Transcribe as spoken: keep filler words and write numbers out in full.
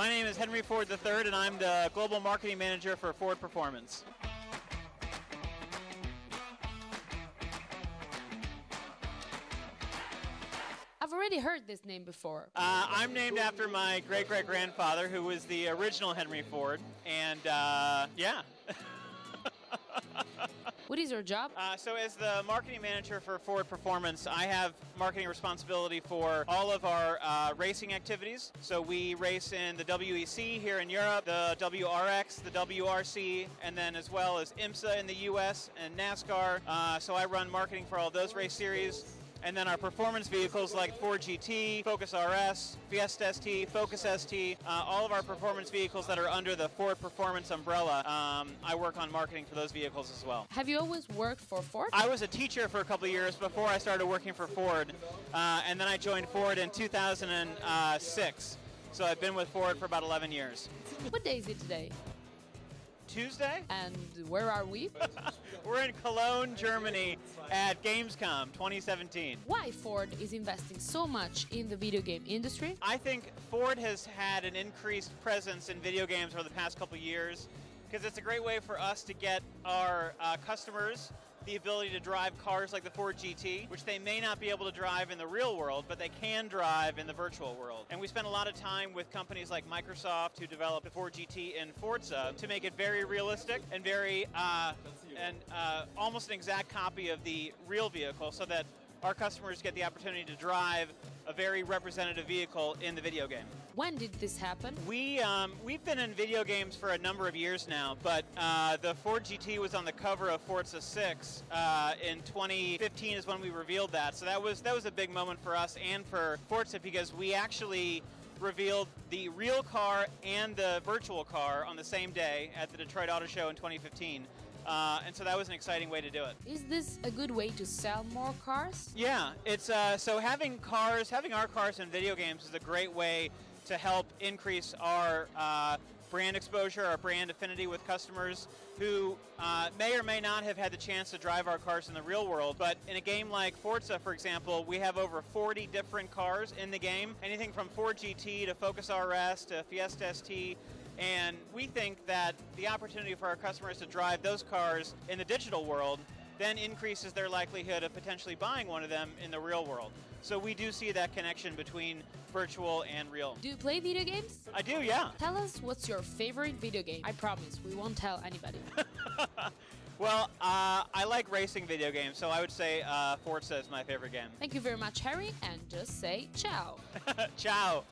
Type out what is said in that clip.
My name is Henry Ford the third, and I'm the Global Marketing Manager for Ford Performance. I've already heard this name before. Uh, I'm named after my great-great-grandfather, who was the original Henry Ford, and uh, yeah. What is your job? Uh, so as the marketing manager for Ford Performance, I have marketing responsibility for all of our uh, racing activities. So we race in the W E C here in Europe, the W R X, the W R C, and then as well as IMSA in the U S and NASCAR. Uh, so I run marketing for all those race series. And then our performance vehicles like Ford G T, Focus R S, Fiesta S T, Focus S T, uh, all of our performance vehicles that are under the Ford Performance umbrella, um, I work on marketing for those vehicles as well. Have you always worked for Ford? I was a teacher for a couple of years before I started working for Ford, uh, and then I joined Ford in two thousand six. So I've been with Ford for about eleven years. What day is it today? Tuesday. And where are we? We're in Cologne, Germany at Gamescom twenty seventeen. Why Ford is investing so much in the video game industry? I think Ford has had an increased presence in video games over the past couple years because it's a great way for us to get our uh, customers the ability to drive cars like the Ford G T, which they may not be able to drive in the real world, but they can drive in the virtual world. And we spend a lot of time with companies like Microsoft, who developed the Ford G T and Forza, to make it very realistic and very uh, and uh, almost an exact copy of the real vehicle, so that our customers get the opportunity to drive a very representative vehicle in the video game. When did this happen? We, um, we've been in video games for a number of years now, but uh, the Ford G T was on the cover of Forza six uh, in twenty fifteen is when we revealed that. So that was, that was a big moment for us and for Forza, because we actually revealed the real car and the virtual car on the same day at the Detroit Auto Show in twenty fifteen. Uh, and so that was an exciting way to do it. Is this a good way to sell more cars? Yeah, it's uh, so having cars, having our cars in video games is a great way to help increase our uh, brand exposure, our brand affinity with customers who uh, may or may not have had the chance to drive our cars in the real world. But in a game like Forza, for example, we have over forty different cars in the game, anything from Ford G T to Focus R S to Fiesta S T. And we think that the opportunity for our customers to drive those cars in the digital world then increases their likelihood of potentially buying one of them in the real world. So we do see that connection between virtual and real. Do you play video games? I do, yeah. Tell us what's your favorite video game. I promise we won't tell anybody. Well, uh, I like racing video games, so I would say uh, Forza is my favorite game. Thank you very much, Harry, and just say ciao. Ciao.